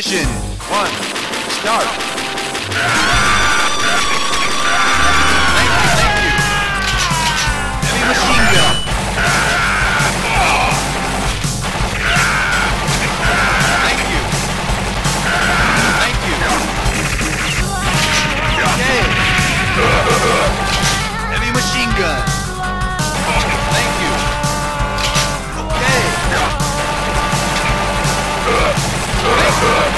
Mission 1, start! Thank you! Heavy machine gun! Thank you! Okay! Heavy machine gun! Thank you! Okay! Heavy machine gun.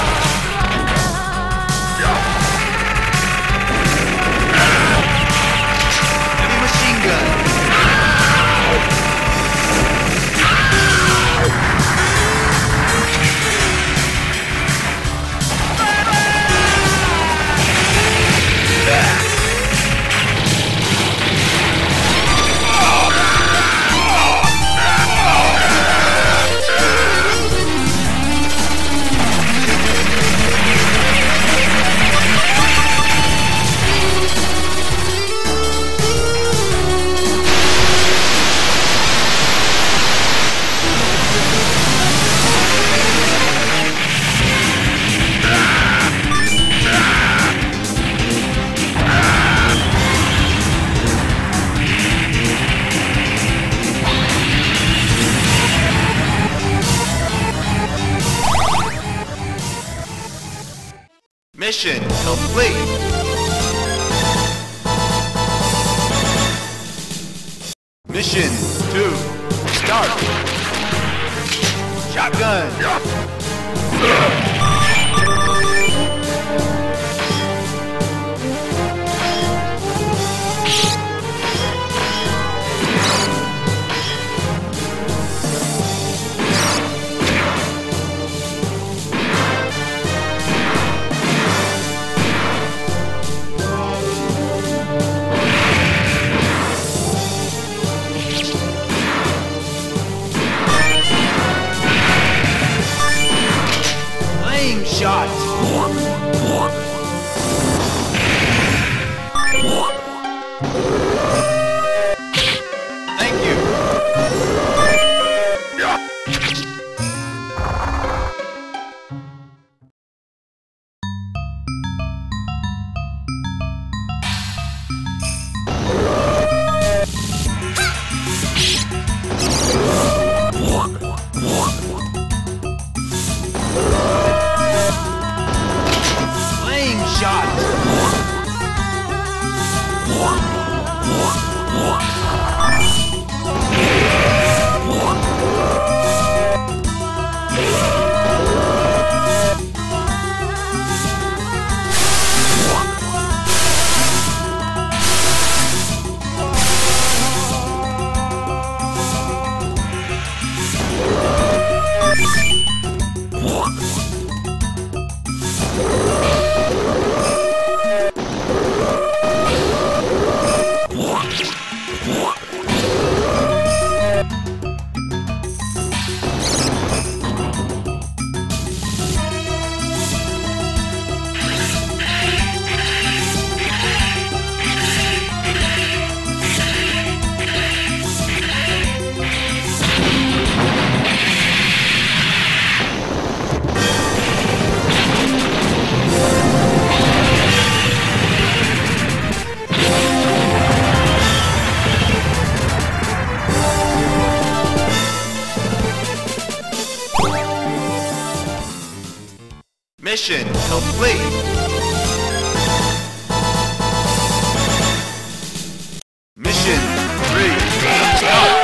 Mission complete! Mission 2, start! Shotgun! Mission complete! Mission 3, start! Oh!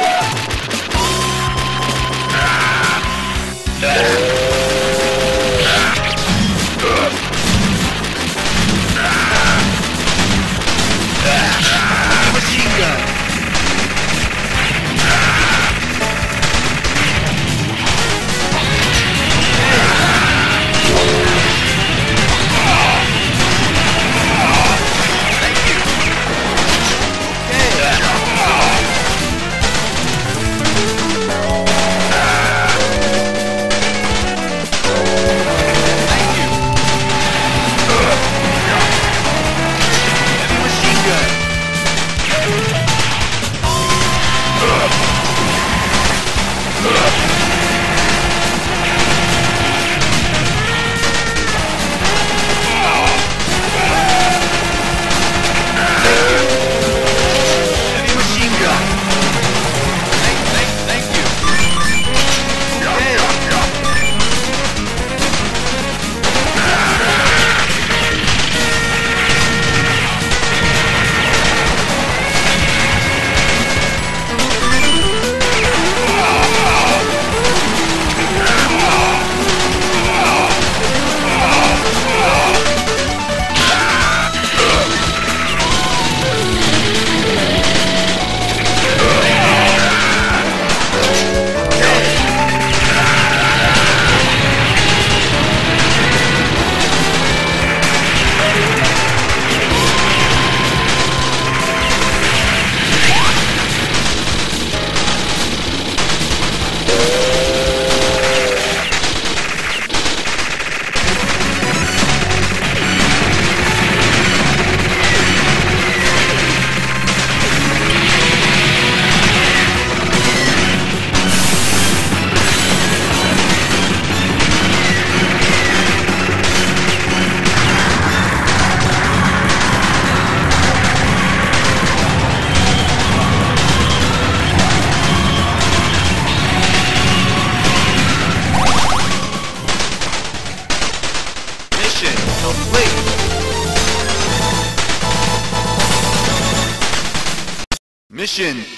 Ignition 4, start.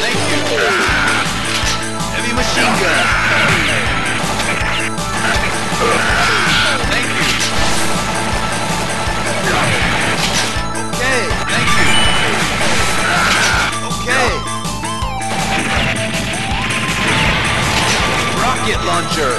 Thank you. Heavy machine gun. Thank you. Okay, thank you. Okay. Rocket launcher.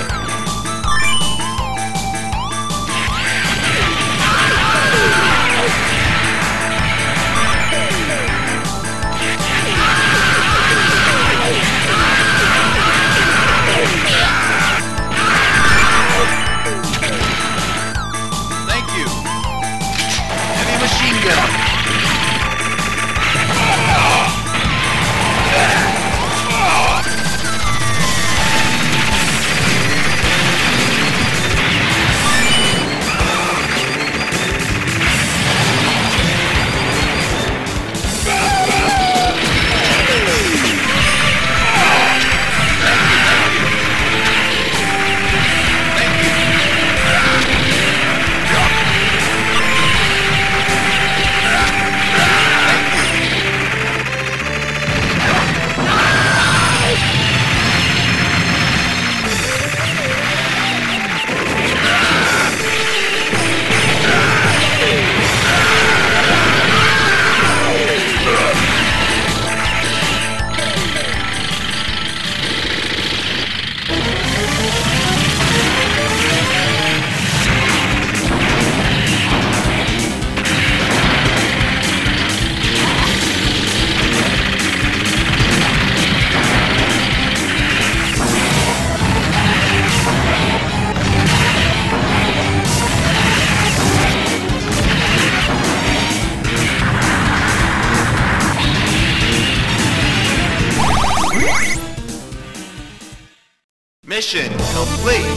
Mission complete.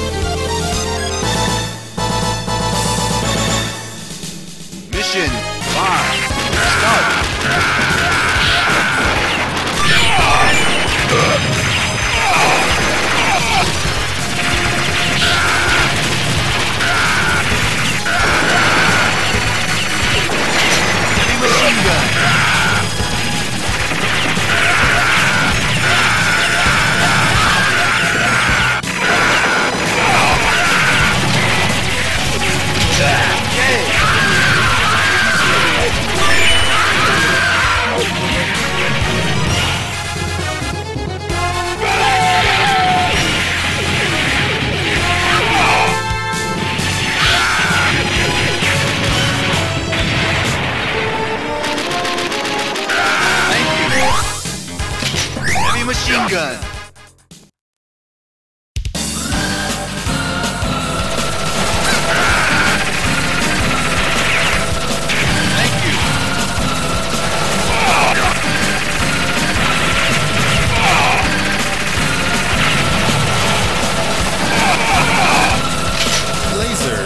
Mission 5, start. Heavy machine gun. Machine gun. Thank you. Laser.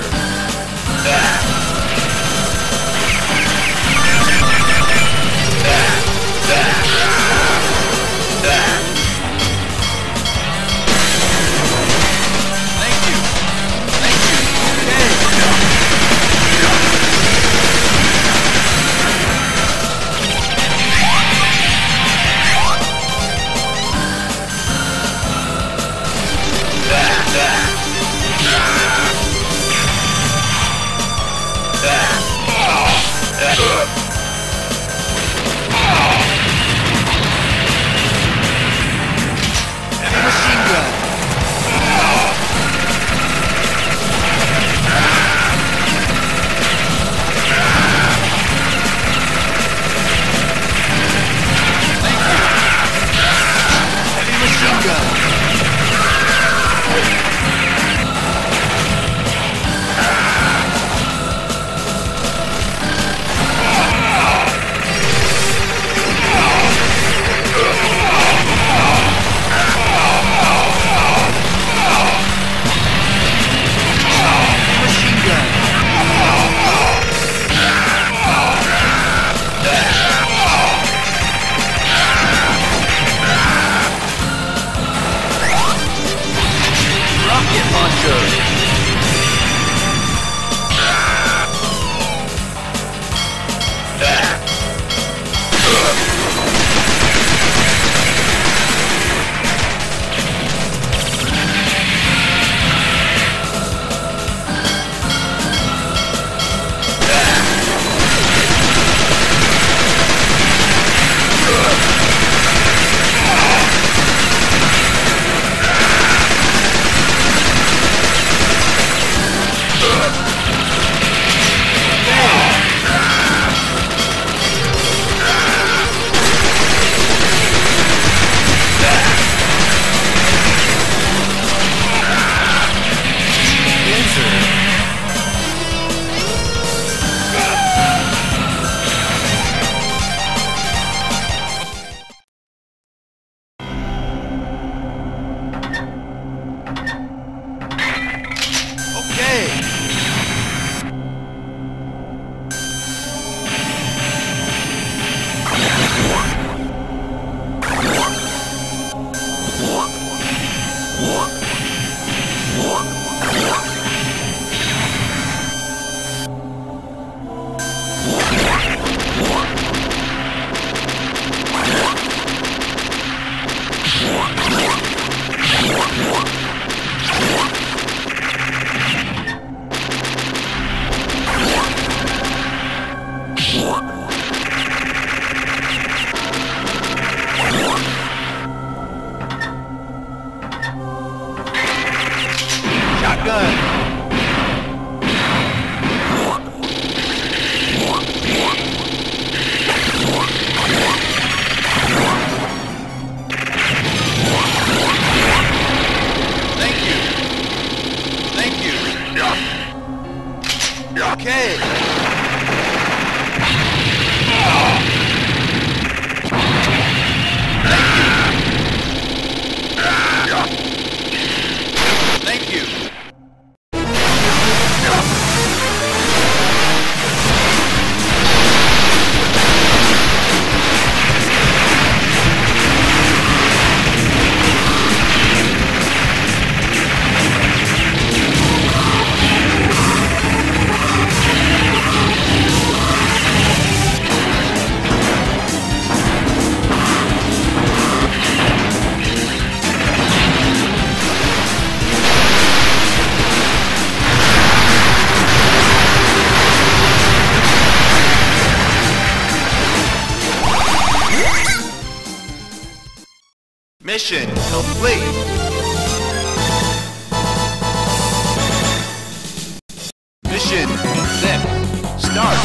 Mission complete. Mission set. Start.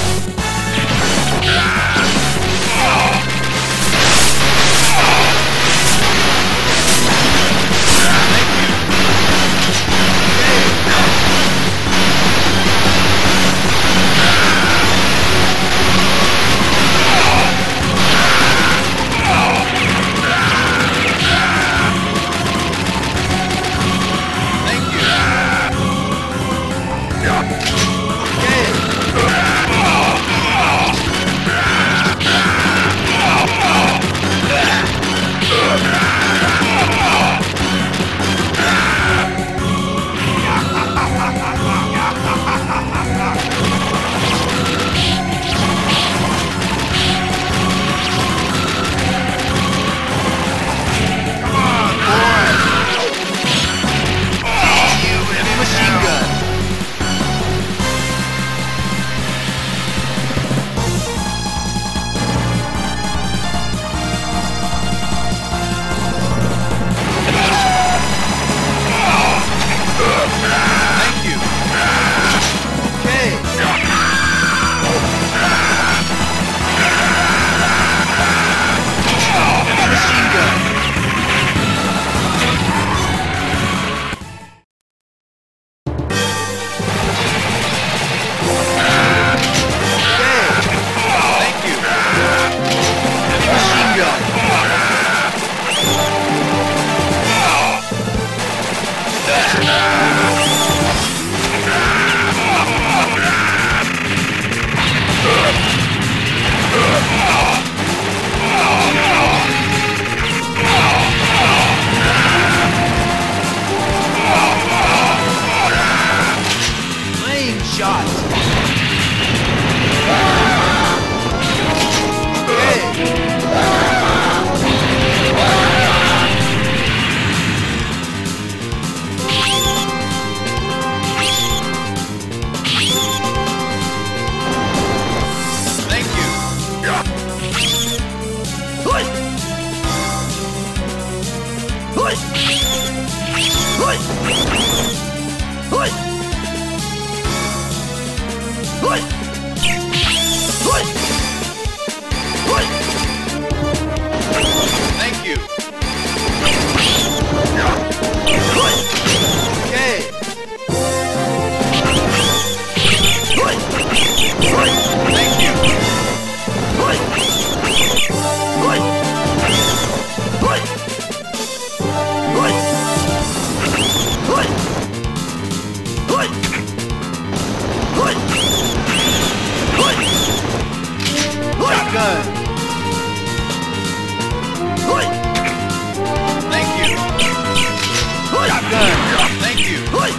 Thank you. Okay. Thank you. Shotgun. Thank you. Okay.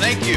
Thank you.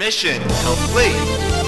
Mission complete!